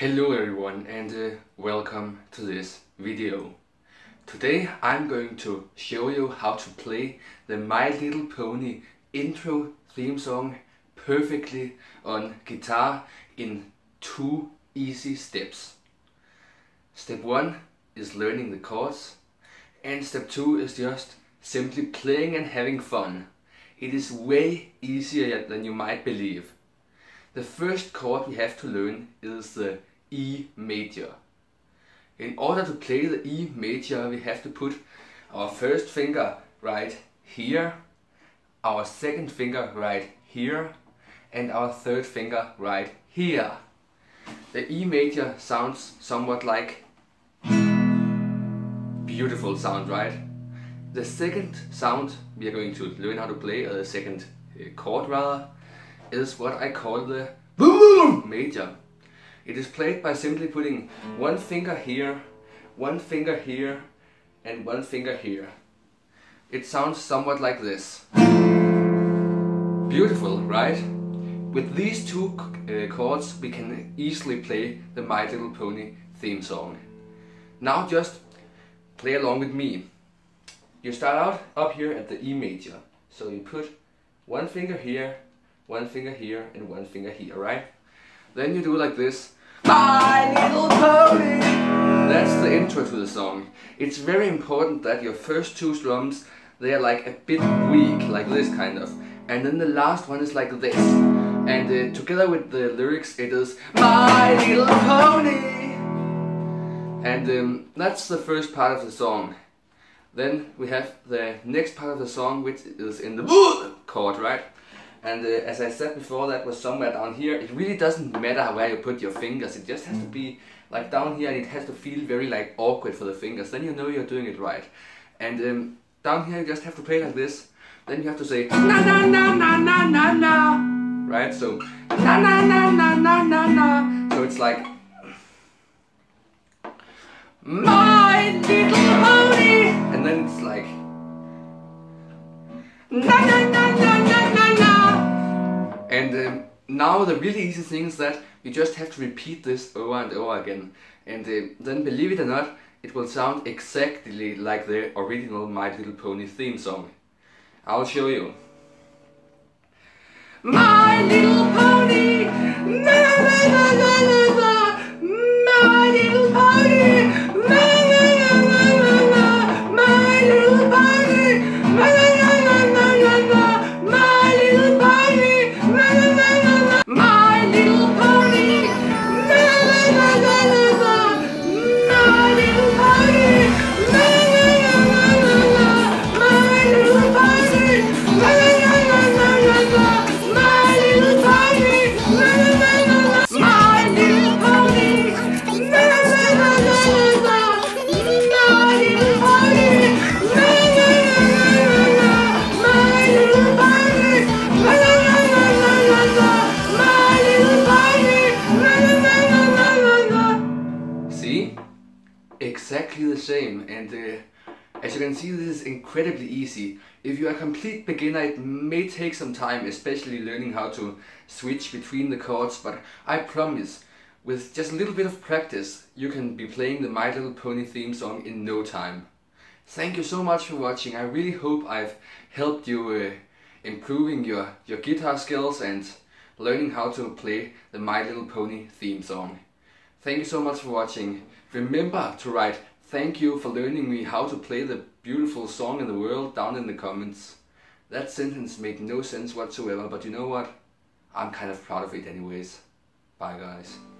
Hello everyone, and welcome to this video. Today I'm going to show you how to play the My Little Pony intro theme song perfectly on guitar in two easy steps. Step 1 is learning the chords, and step 2 is just simply playing and having fun. It is way easier than you might believe. The first chord we have to learn is the E major. In order to play the E major, we have to put our first finger right here, our second finger right here, and our third finger right here. The E major sounds somewhat like beautiful sound, right? The second sound we are going to learn how to play, or the second chord rather, is what I call the boom major. It is played by simply putting one finger here, one finger here, and one finger here. It sounds somewhat like this. Beautiful, right? With these two chords we can easily play the My Little Pony theme song. Now just play along with me. You start out up here at the E major. So you put one finger here, one finger here, and one finger here, right? Then you do like this. My little pony! That's the intro to the song. It's very important that your first two strums, they are like a bit weak, like this kind of. And then the last one is like this. And together with the lyrics, it is My Little Pony! And that's the first part of the song. Then we have the next part of the song, which is in the chord, right? And as I said before, that was somewhere down here. It really doesn't matter where you put your fingers. It just has to be like down here, and it has to feel very like awkward for the fingers. Then you know you're doing it right. And down here you just have to play like this. Then you have to say na na na na na na na, right? So na na na na na na na. So it's like My Little Pony, and then it's like na na na na na na na. And now the really easy thing is that you just have to repeat this over and over again. And then, believe it or not, it will sound exactly like the original My Little Pony theme song. I'll show you. My little pony, na na na na na na. My little pony, na na na na na na. My little pony, na na na na na na. My little pony, na na na na na. My little pony, na na na na na na. My little pony, na na na na na na. My little pony, na na na na na na. My little pony, na na na na na. My little pony, na na na na na na. My little pony, na na na na na na. My little pony, na na na na na na na. My little pony, na na na na na na na. See? Exactly the same. And as you can see, this is incredibly easy. If you are a complete beginner, it may take some time, especially learning how to switch between the chords, but I promise, with just a little bit of practice, you can be playing the My Little Pony theme song in no time. Thank you so much for watching. I really hope I've helped you improving your guitar skills and learning how to play the My Little Pony theme song. Thank you so much for watching. Remember to write "Thank you for learning me how to play the beautiful song in the world" down in the comments. That sentence made no sense whatsoever, but you know what? I'm kind of proud of it anyways. Bye guys.